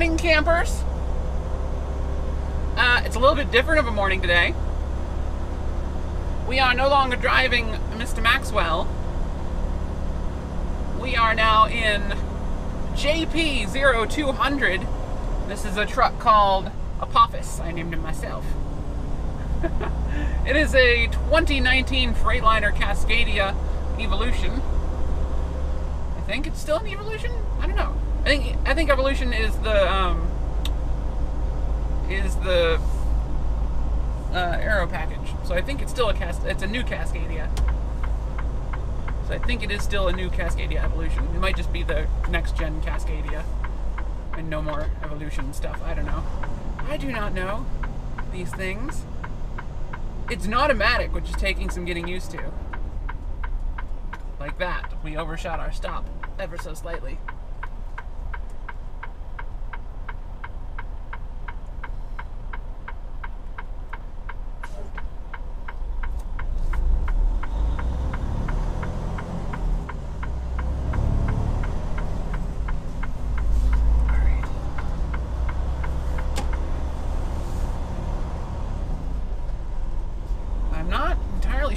morning, campers. It's a little bit different of a morning today. We are no longer driving Mr. Maxwell. We are now in JP0200. This is a truck called Apophis. I named him myself. It is a 2019 Freightliner Cascadia Evolution. I think it's still an Evolution? I don't know. I think Evolution is the aero package. So I think it's still a it's a new Cascadia. So I think it is still a new Cascadia Evolution. It might just be the next gen Cascadia and no more Evolution stuff. I don't know. I do not know these things. It's an automatic, which is taking some getting used to. Like that, we overshot our stop ever so slightly.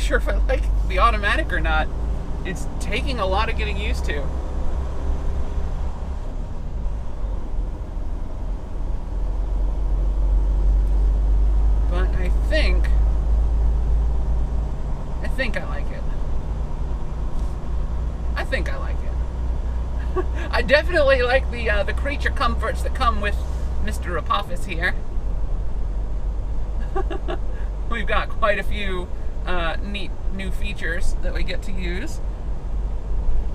Sure if I like the automatic or not. It's taking a lot of getting used to. But I think I like it. I think I like it. I definitely like the creature comforts that come with Mr. Apophis here. We've got quite a few neat new features that we get to use,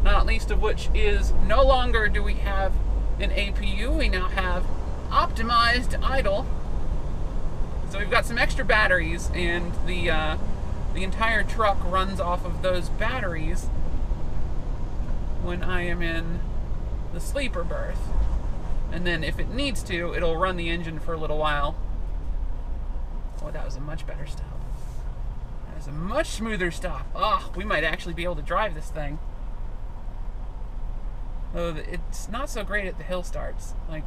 not least of which is no longer do we have an APU, we now have optimized idle. So we've got some extra batteries, and the entire truck runs off of those batteries when I am in the sleeper berth, and then if it needs to, it'll run the engine for a little while. Oh, that was a much better stop. It's a much smoother stop. Ah, we might actually be able to drive this thing. Though it's not so great at the hill starts. Like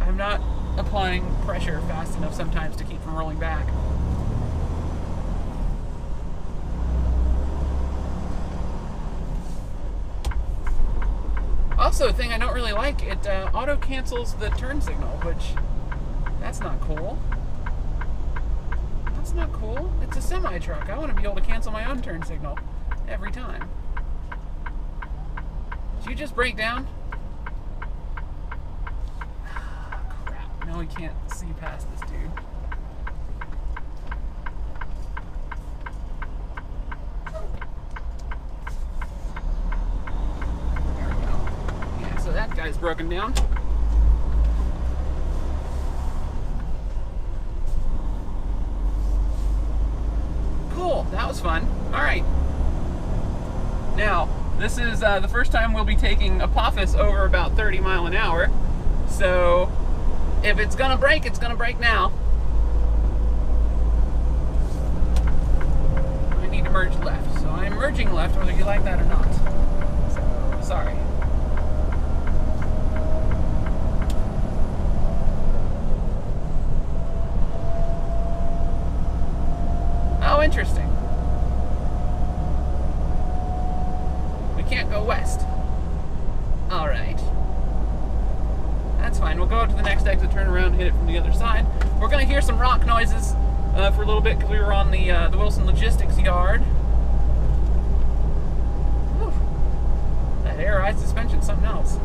I'm not applying pressure fast enough sometimes to keep from rolling back. Also, a thing I don't really like, it auto cancels the turn signal, which that's not cool. That's not cool. It's a semi-truck. I want to be able to cancel my own turn signal every time. Did you just break down? Oh, crap. No, we can't see past this dude. There we go. Yeah, so that guy's broken down. That was fun. All right. Now, this is the first time we'll be taking Apophis over about 30 mile an hour. So, if it's gonna break, it's gonna break now. I need to merge left. So I'm merging left, whether you like that or not. So, sorry. Oh, interesting. Can't go west. Alright. That's fine. We'll go to the next exit, turn around, hit it from the other side. We're going to hear some rock noises for a little bit because we were on the Wilson Logistics yard. Whew. That air-eyed suspension, something else.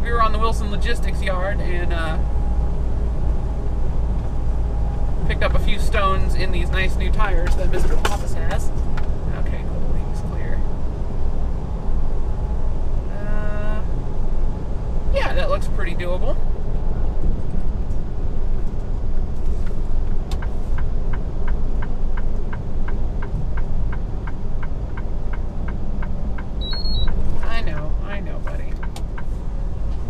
We were on the Wilson Logistics yard and picked up a few stones in these nice new tires that Mr. Apophis has. That looks pretty doable. I know, buddy.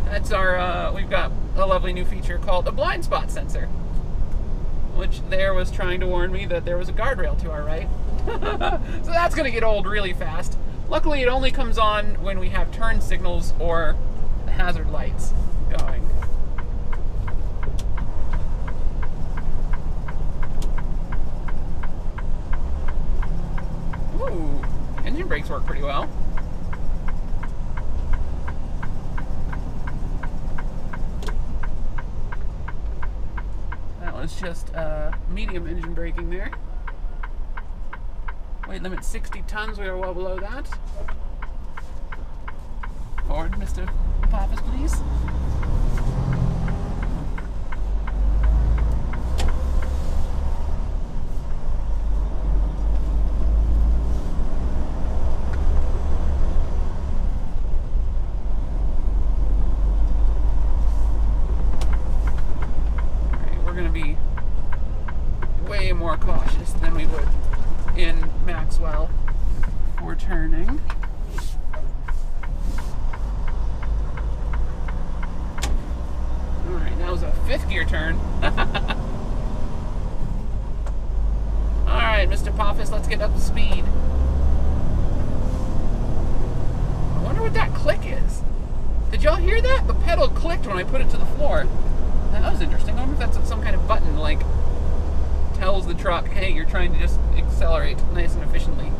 That's our, we've got a lovely new feature called a blind spot sensor, which there was trying to warn me that there was a guardrail to our right. So that's going to get old really fast. Luckily, it only comes on when we have turn signals or hazard lights going. Ooh, engine brakes work pretty well. That was just medium engine braking there. Weight limit 60 tons, we are well below that. Forward, Mr. Apophis, please. Alright, we're going to be way more cautious than we would in Maxwell for turning. Alright, that was a 5th gear turn. Alright, Mr. Apophis, let's get up to speed. I wonder what that click is. Did y'all hear that? The pedal clicked when I put it to the floor. That was interesting. I wonder if that's some kind of button, like, tells the truck, hey, you're trying to just accelerate nice and efficiently.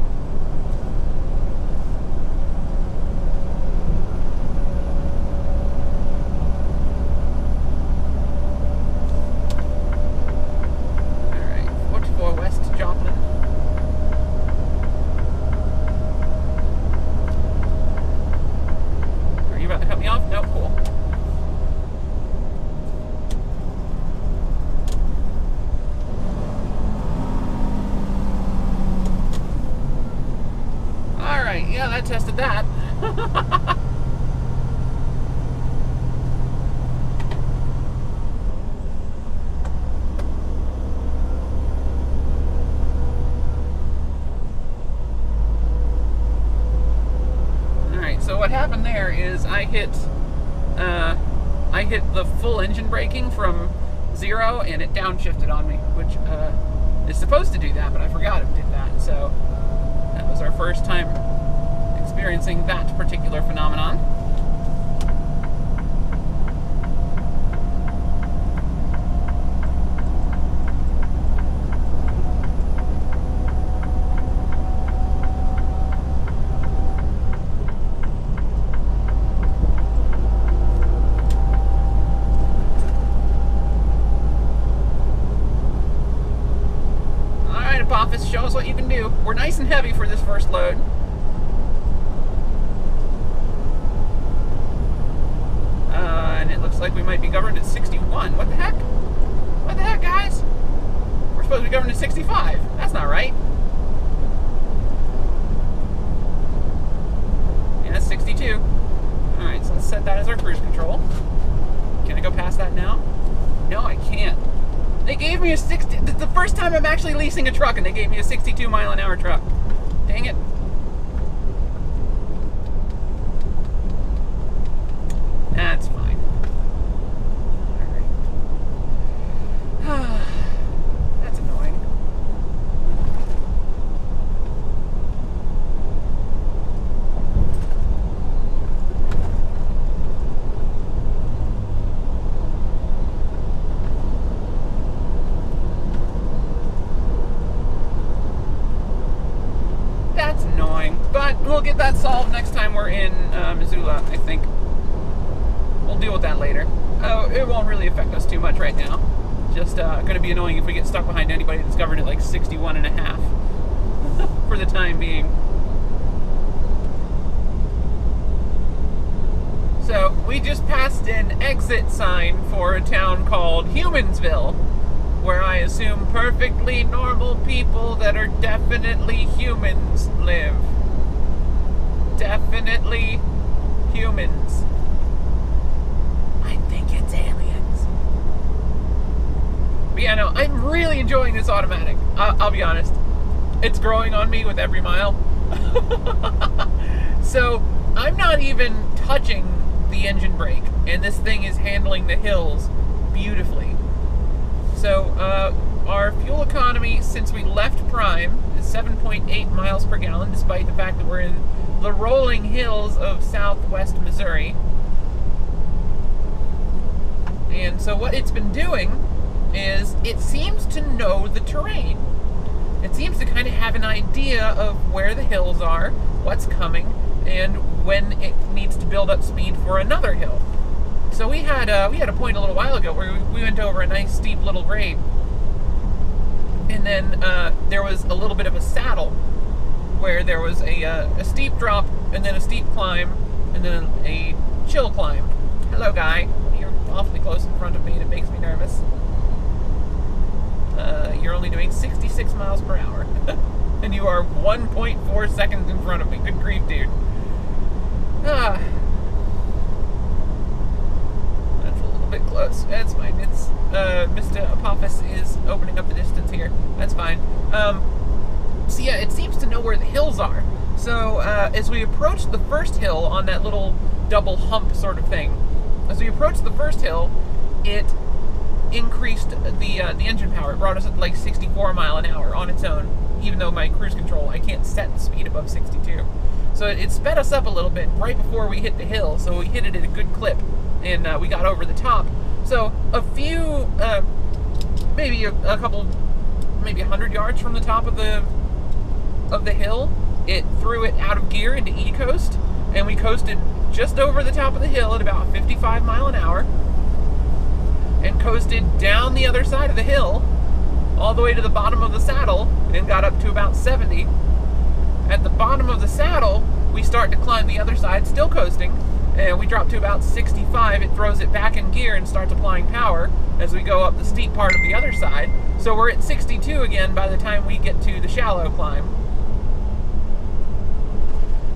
Yeah, that tested that. Alright, so what happened there is I hit the full engine braking from 0 and it downshifted on me, which is supposed to do that, but I forgot it did that, so that was our first time experiencing that particular phenomenon. All right, Apophis, show us what you can do. We're nice and heavy for this first load. Like we might be governed at 61. What the heck? What the heck, guys? We're supposed to be governed at 65. That's not right. Yeah, that's 62. Alright, so let's set that as our cruise control. Can I go past that now? No, I can't. They gave me a 60. The first time I'm actually leasing a truck and they gave me a 62 mile an hour truck. Dang it. That's fine. We'll get that solved next time we're in Missoula, I think. We'll deal with that later. Oh, it won't really affect us too much right now. Just going to be annoying if we get stuck behind anybody that's governed at like 61 and a half for the time being. So, we just passed an exit sign for a town called Humansville, where I assume perfectly normal people that are definitely humans live. Definitely humans. I think it's aliens. But yeah, no, I'm really enjoying this automatic. I'll be honest. It's growing on me with every mile. So I'm not even touching the engine brake, and this thing is handling the hills beautifully. So our fuel economy since we left Prime is 7.8 miles per gallon, despite the fact that we're in the rolling hills of southwest Missouri. And so what it's been doing is it seems to know the terrain. It seems to kind of have an idea of where the hills are, what's coming, and when it needs to build up speed for another hill. So we had a point a little while ago where we went over a nice steep little grade, and then there was a little bit of a saddle where there was a steep drop, and then a steep climb, and then a chill climb. Hello, guy. You're awfully close in front of me, and it makes me nervous. You're only doing 66 miles per hour, and you are 1.4 seconds in front of me. Good grief, dude. That's a little bit close. That's fine. It's Mr. Apophis is opening up the distance here. That's fine. So yeah, it seems to know where the hills are. So as we approached the first hill on that little double hump sort of thing, as we approached the first hill, it increased the engine power. It brought us up to like 64 mile an hour on its own, even though my cruise control, I can't set the speed above 62. So it sped us up a little bit right before we hit the hill, so we hit it at a good clip, and we got over the top. So a few, maybe a couple, maybe 100 yards from the top of the hill, it threw it out of gear into E-coast, and we coasted just over the top of the hill at about 55 mile an hour, and coasted down the other side of the hill all the way to the bottom of the saddle, and got up to about 70. At the bottom of the saddle, we start to climb the other side, still coasting, and we drop to about 65. It throws it back in gear and starts applying power as we go up the steep part of the other side. So we're at 62 again by the time we get to the shallow climb.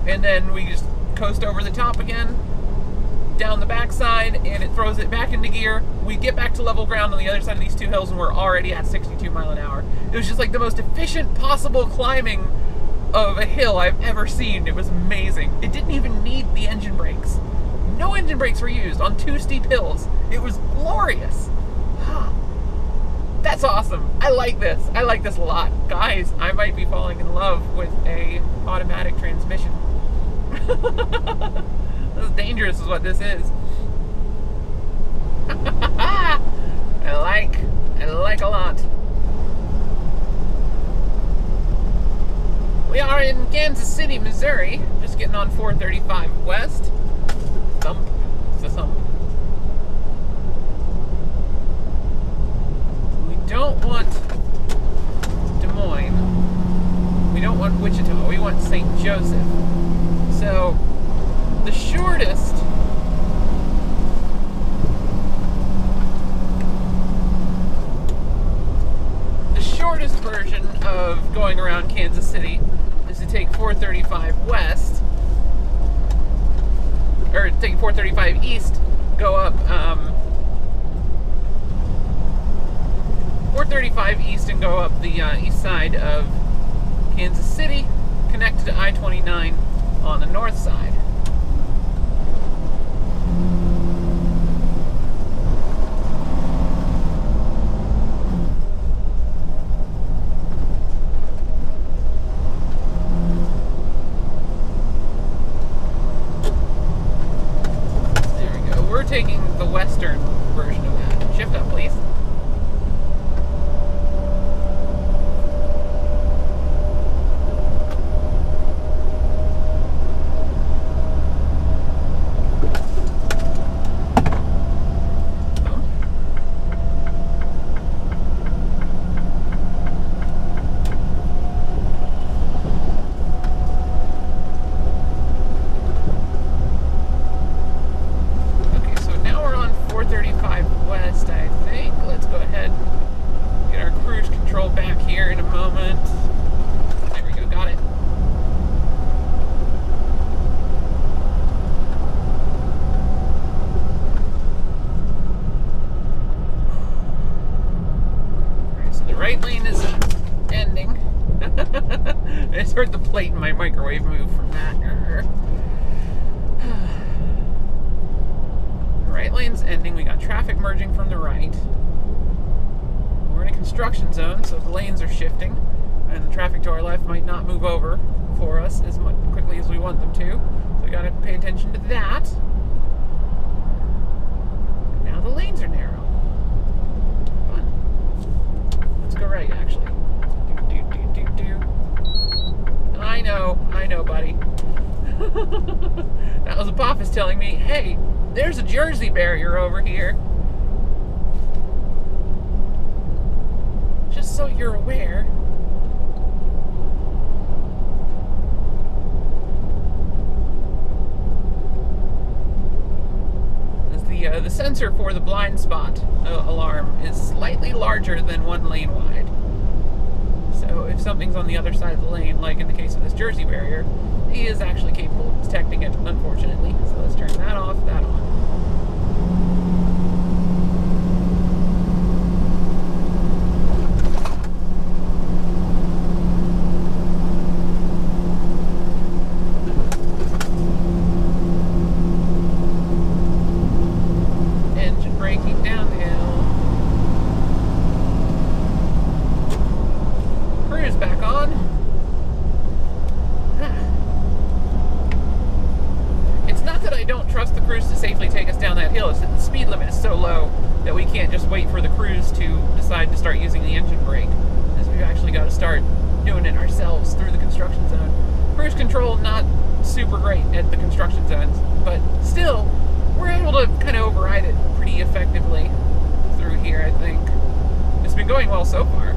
And then we just coast over the top again, down the backside, and it throws it back into gear. We get back to level ground on the other side of these two hills, and we're already at 62 mile an hour. It was just like the most efficient possible climbing of a hill I've ever seen. It was amazing. It didn't even need the engine brakes. No engine brakes were used on two steep hills. It was glorious. That's awesome. I like this. I like this a lot. Guys, I might be falling in love with a automatic transmission. This is dangerous is what this is. I like a lot. We are in Kansas City, Missouri, just getting on 435 West. Thump. It's a thump. We don't want Des Moines. We don't want Wichita. We want St. Joseph. So the shortest version of going around Kansas City is to take 435 West, or take 435 East, go up 435 East and go up the east side of Kansas City, connect to I-29 on the north side. Plate in my microwave move from that. Right lane's ending. We got traffic merging from the right. We're in a construction zone, so the lanes are shifting, and the traffic to our left might not move over for us as much quickly as we want them to. So we got to pay attention to that. Now the The lanes are narrow. Come on. Let's go right, actually. I know, buddy. That was Apophis telling me, hey, there's a Jersey barrier over here. Just so you're aware. The sensor for the blind spot alarm is slightly larger than one lane wide. So if something's on the other side of the lane, like in the case of this Jersey barrier, he is actually capable of detecting it, unfortunately. So let's turn that off, that on. Engine braking downhill. Cruise back on. Trust the cruise to safely take us down that hill. It's that the speed limit is so low that we can't just wait for the cruise to decide to start using the engine brake, as we've actually got to start doing it ourselves through the construction zone. Cruise control, not super great at the construction zones, but still, we're able to kind of override it pretty effectively through here, I think. It's been going well so far.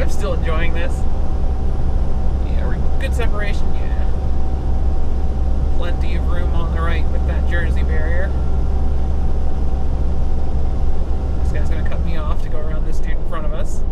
I'm still enjoying this. Yeah, we're good separation, yeah. Plenty of room on the right with that Jersey barrier. This guy's gonna cut me off to go around this dude in front of us.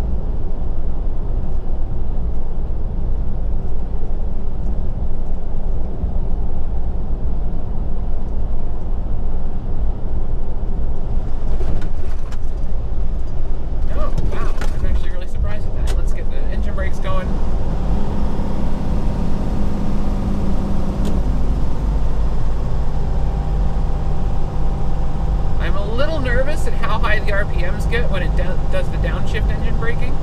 RPMs get when it does the downshift engine braking.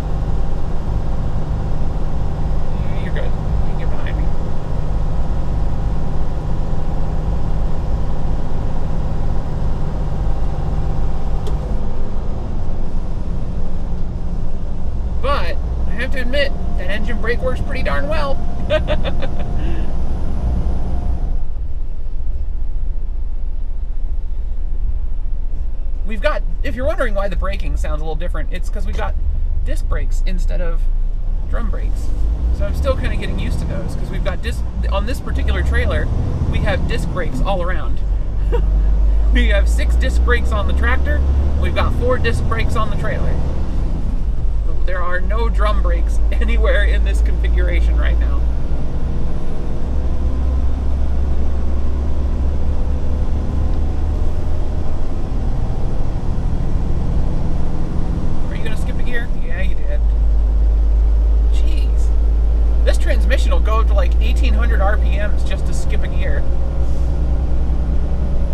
You're good. You can get behind me. But I have to admit, that engine brake works pretty darn well. We've got, if you're wondering why the braking sounds a little different, it's because we've got disc brakes instead of drum brakes. So I'm still kind of getting used to those, because we've got disc, on this particular trailer, we have disc brakes all around. We have 6 disc brakes on the tractor, we've got 4 disc brakes on the trailer. There are no drum brakes anywhere in this configuration right now. Transmission will go up to like 1800 RPMs just to skip a gear.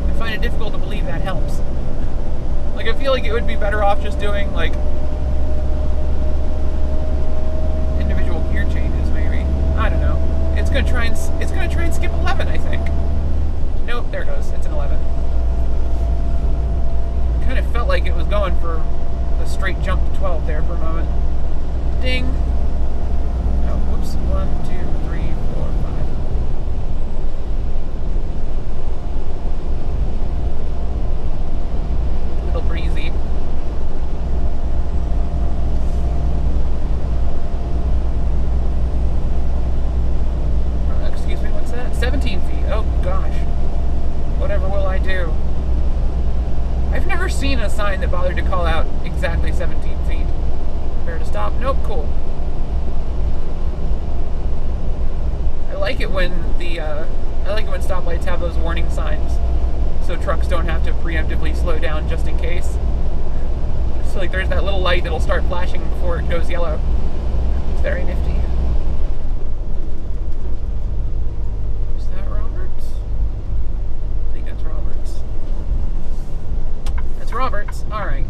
I find it difficult to believe that helps. Like, I feel like it would be better off just doing like individual gear changes, maybe. I don't know. It's gonna try and skip 11, I think. Nope, there it goes. It's an 11. Kind of felt like it was going for a straight jump to 12 there for a moment. Ding. Whoops, 1, 2, 3, 4, 5. A little breezy. Excuse me, what's that? 17 feet, oh gosh. Whatever will I do? I've never seen a sign that bothered to call out exactly 17 feet. Fair to stop? Nope, cool. I like it when stoplights have those warning signs, so trucks don't have to preemptively slow down just in case. So like there's that little light that'll start flashing before it goes yellow. It's very nifty. Is that Roberts? I think that's Roberts. That's Roberts. All right.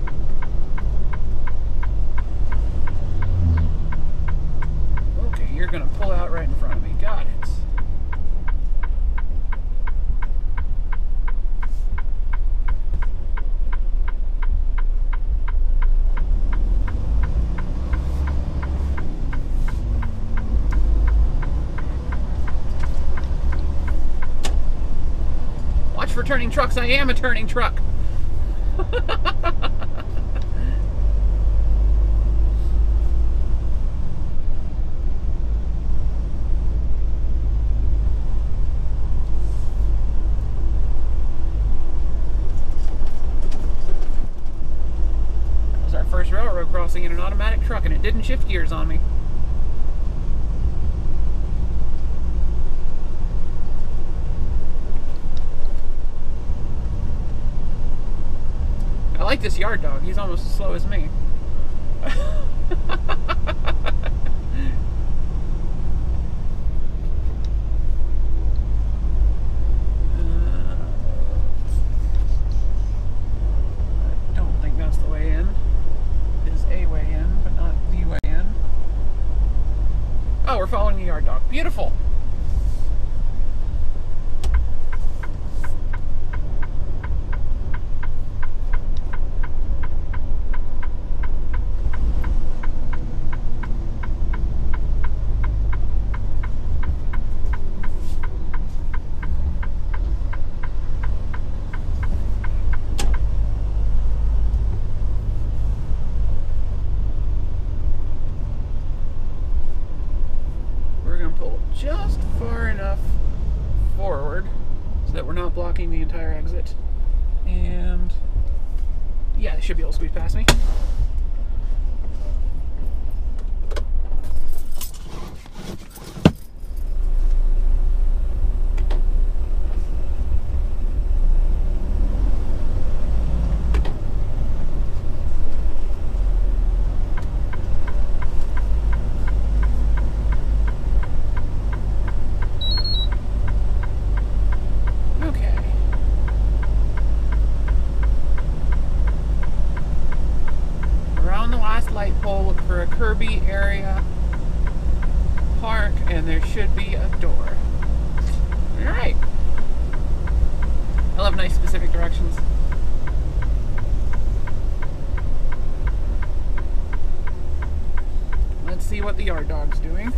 Okay, you're gonna pull out right in front of me. Got it. turning trucks. I am a turning truck. First railroad crossing in an automatic truck, and it didn't shift gears on me. I like this yard dog. He's almost as slow as me. Beautiful. Just far enough forward so that we're not blocking the entire exit, and yeah, they should be able to squeeze past me. Area park, and there should be a door. All right. I love nice specific directions. Let's see what the yard dog's doing.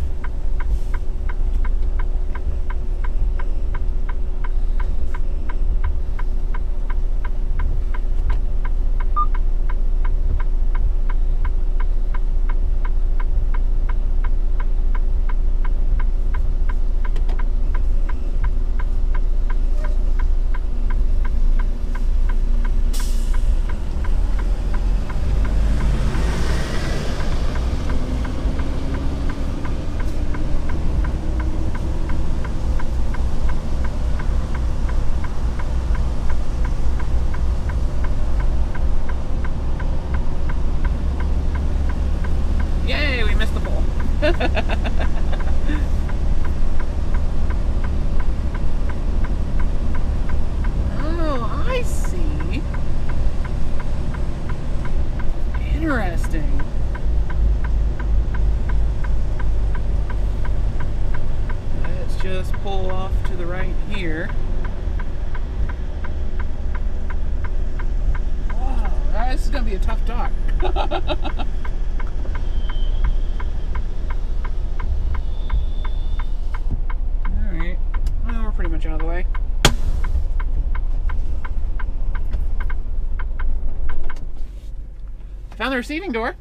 Found the receiving door.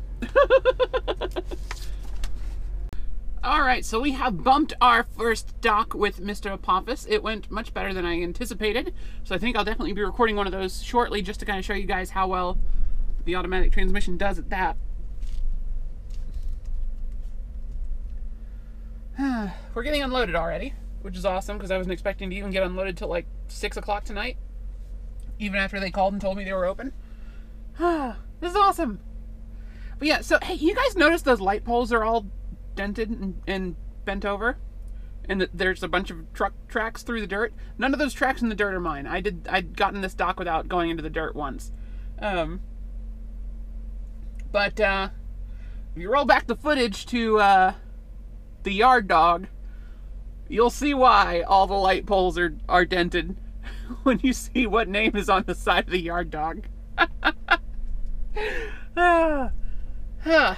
All right, so we have bumped our first dock with Mr. Apophis. It went much better than I anticipated, so I think I'll definitely be recording one of those shortly just to kind of show you guys how well the automatic transmission does at that. We're getting unloaded already, which is awesome because I wasn't expecting to even get unloaded till like 6 o'clock tonight, even after they called and told me they were open. This is awesome. But yeah, so hey, you guys notice those light poles are all dented and bent over, and there's a bunch of truck tracks through the dirt. None of those tracks in the dirt are mine. I'd gotten this dock without going into the dirt once. But if you roll back the footage to the yard dog, you'll see why all the light poles are dented when you see what name is on the side of the yard dog. Yeah.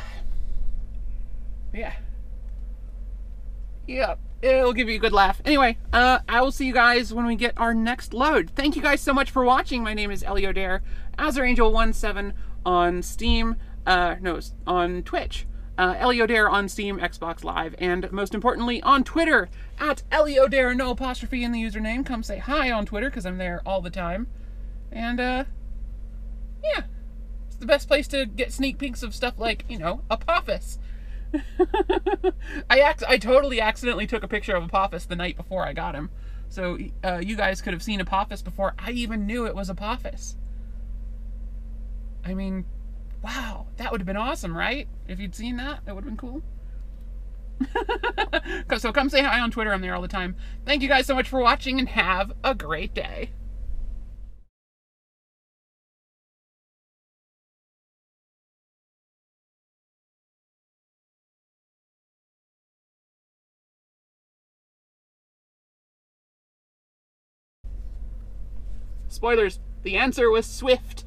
Yep. it'll give you a good laugh. Anyway, I will see you guys when we get our next load. Thank you guys so much for watching. My name is Ellie O'Daire, Azarangel17 on Steam, no, on Twitch. Ellie O'Daire on Steam, Xbox Live, and most importantly on Twitter, at Ellie O'Daire, no apostrophe in the username. Come say hi on Twitter, because I'm there all the time. And, yeah. It's the best place to get sneak peeks of stuff like, you know, Apophis. I totally accidentally took a picture of Apophis the night before I got him. So, you guys could have seen Apophis before I even knew it was Apophis. I mean, wow, that would have been awesome, right? If you'd seen that, that would have been cool. So come say hi on Twitter. I'm there all the time. Thank you guys so much for watching, and have a great day. Spoilers, the answer was Swift.